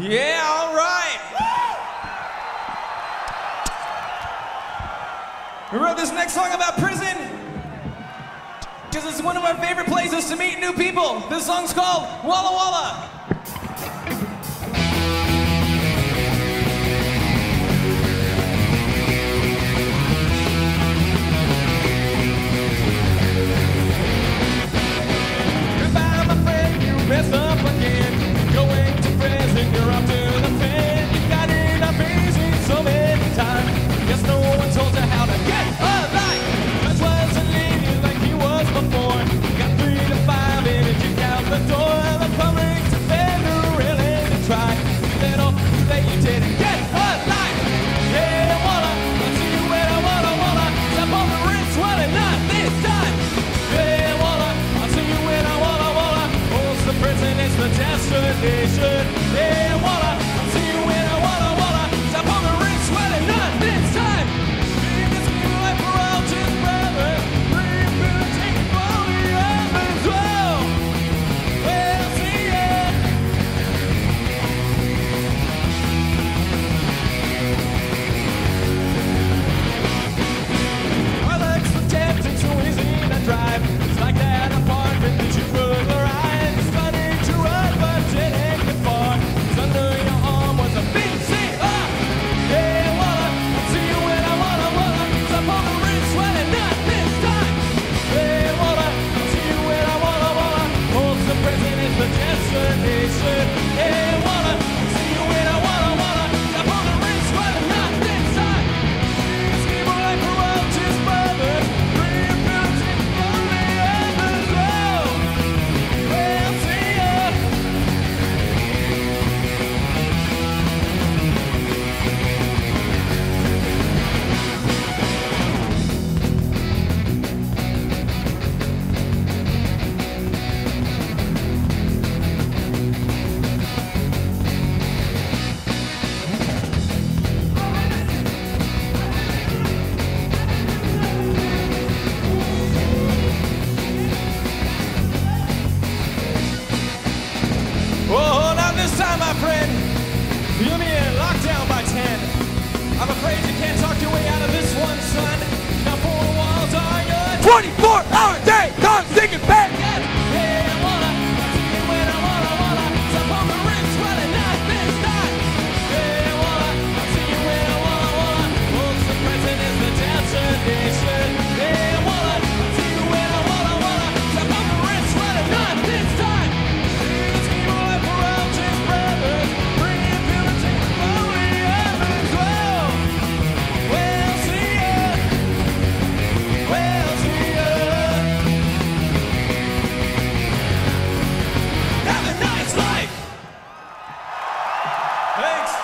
Yeah, all right. We wrote this next song about prison because it's one of our favorite places to meet new people. This song's called Walla Walla. Goodbye, my friend, you messed up again. You're up to the pen. You've got it up easy so many times. Guess no one told you how to get a life. Much wasn't leaving like he was before. Got 3 to 5 minutes, you out the door. The public's a better really to try. Then all that you didn't get a life. Yeah, I see you and I wanna stop on the rinse, well not this time. Yeah, I see you and I wanna oh, it's the prison, it's the test of the nation. Yeah, Walla, I see you in a Walla Walla. Stop on the ring, sweating, not this time. Leave this new life for all just forever. Rebuild, take the body up and dwell. We'll see it. Our legs were tempting, so easy to drive. It's like that apartment that you put the ride. It's funny to run, but it ain't. You'll be in lockdown by 10. I'm afraid you can't talk your way out of this one, son. Now four walls are yours. 24-hour day, dog, singing back. Hey, Walla, I see you when I Walla. Stop on the rinse, well and not this time. Hey, Walla, I see you when I Walla. Once the present is the destination. Hey, Walla, I see you when I Walla. Stop on the rinse, well and not this time. It's evil life for all just brothers. Thanks.